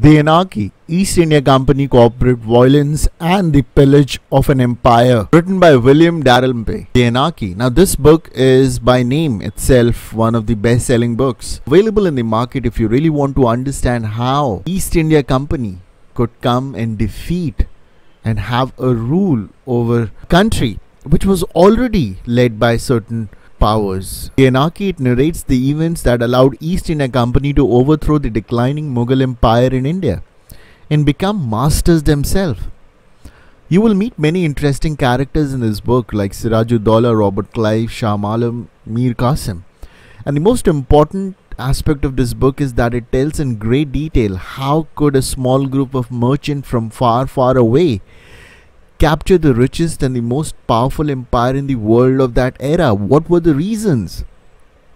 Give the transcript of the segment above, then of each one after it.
The Anarchy, East India Company, Corporate Violence and the Pillage of an Empire, written by William Dalrymple. The Anarchy. Now this book is by name itself one of the best-selling books available in the market if you really want to understand how East India Company could come and defeat and have a rule over a country which was already led by certain powers. The Anarchy, it narrates the events that allowed East India Company to overthrow the declining Mughal Empire in India and become masters themselves. You will meet many interesting characters in this book like Siraj-ud-Daulah, Robert Clive, Shah Alam, Mir Qasim. And the most important aspect of this book is that it tells in great detail how could a small group of merchants from far away capture the richest and the most powerful empire in the world of that era. What were the reasons?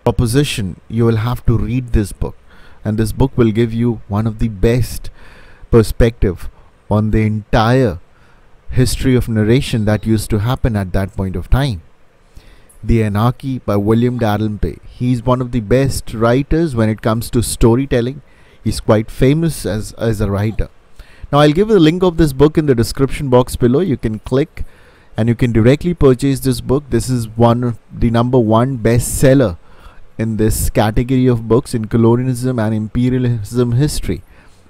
Proposition, you will have to read this book, and this book will give you one of the best perspective on the entire history of narration that used to happen at that point of time. The Anarchy by William Dalrymple. He is one of the best writers when it comes to storytelling. He's quite famous as a writer. Now I'll give you the link of this book in the description box below. You can click and you can directly purchase this book. This is the #1 bestseller in this category of books in colonialism and imperialism history.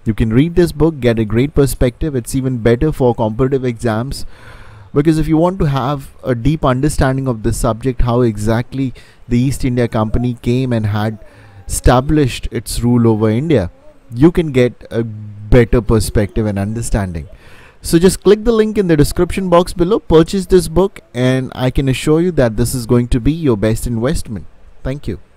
You can read this book, get a great perspective. It's even better for competitive exams, because if you want to have a deep understanding of this subject, how exactly the East India Company came and had established its rule over India, you can get a better perspective and understanding. So just click the link in the description box below, purchase this book, and I can assure you that this is going to be your best investment. Thank you.